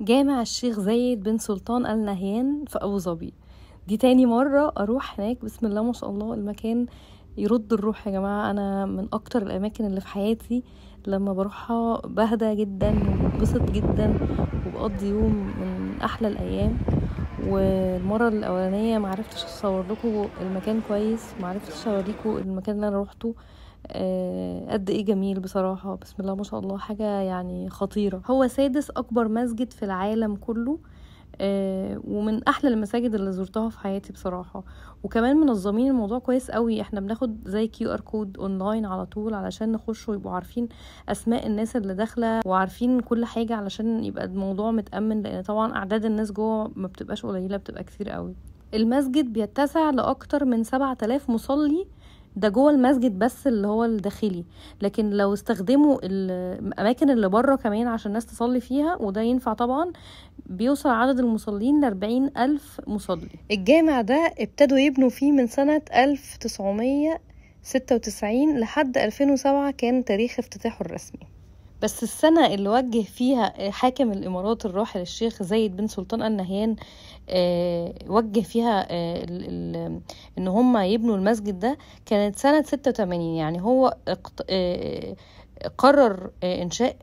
جامع الشيخ زايد بن سلطان آل نهيان في أبو ظبي، دي تاني مرة أروح هناك. بسم الله ما شاء الله، المكان يرد الروح يا جماعة. أنا من أكتر الأماكن اللي في حياتي لما بروحها بهدى جدا وببسط جدا وبقضي يوم من أحلى الأيام. والمرة الأولانية معرفتش أصور لكم المكان كويس، معرفتش أوريكم المكان اللي أنا روحته قد ايه جميل بصراحة. بسم الله ما شاء الله، حاجة يعني خطيرة. هو سادس اكبر مسجد في العالم كله، ومن احلى المساجد اللي زرتها في حياتي بصراحة. وكمان منظمين الموضوع كويس قوي، احنا بناخد زي QR كود اونلاين على طول علشان نخش ويبقوا عارفين اسماء الناس اللي داخلة وعارفين كل حاجة، علشان يبقى الموضوع متأمن، لان طبعا اعداد الناس جوه ما بتبقاش قليلة، بتبقى كتير قوي. المسجد بيتسع لاكتر من 7000 مصلي، ده جوه المسجد بس اللي هو الداخلي. لكن لو استخدموا الاماكن اللي بره كمان عشان الناس تصلي فيها، وده ينفع طبعا، بيوصل عدد المصلين 40,000 مصلي. الجامع ده ابتدوا يبنوا فيه من سنة 1996 لحد 2007 كان تاريخ افتتاحه الرسمي. بس السنة اللي وجه فيها حاكم الإمارات الراحل الشيخ زايد بن سلطان آل نهيان، وجه فيها إن هما يبنوا المسجد ده، كانت سنة 86. يعني هو قرر إنشاء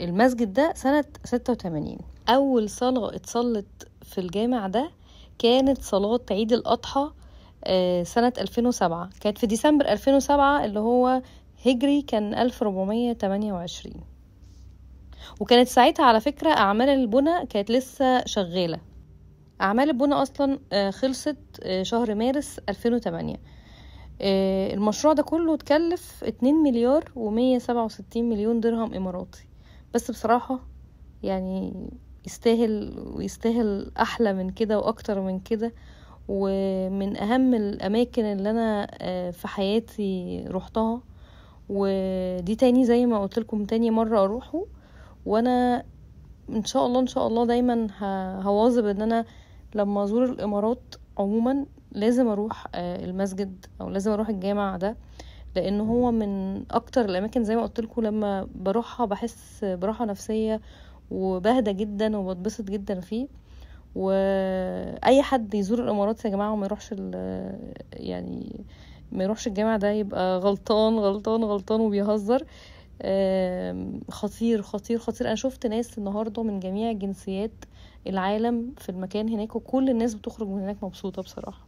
المسجد ده سنة 86. أول صلاة اتصلت في الجامع ده كانت صلاة عيد الأضحى سنة 2007، كانت في ديسمبر 2007 اللي هو هجري، كان 1428. وكانت ساعتها على فكرة أعمال البناء كانت لسه شغالة. أعمال البناء أصلا خلصت شهر مارس 2008. المشروع ده كله اتكلف 2,167,000,000 درهم إماراتي. بس بصراحة يعني يستاهل، ويستاهل أحلى من كده وأكتر من كده. ومن أهم الأماكن اللي أنا في حياتي روحتها، ودي تاني زي ما قلت لكم تاني مرة اروحه. وانا ان شاء الله دايما هواظب ان انا لما ازور الامارات عموما لازم اروح المسجد، او لازم اروح الجامع ده، لان هو من اكتر الاماكن زي ما قلت لكم لما بروحها بحس براحة نفسية وبهدى جدا وبتبسط جدا فيه. واي حد يزور الامارات يا جماعة وما يروحش يعني ما يروحش الجامع ده يبقى غلطان غلطان غلطان وبيهزر. خطير خطير خطير. انا شفت ناس النهارده من جميع جنسيات العالم في المكان هناك، وكل الناس بتخرج من هناك مبسوطه بصراحه.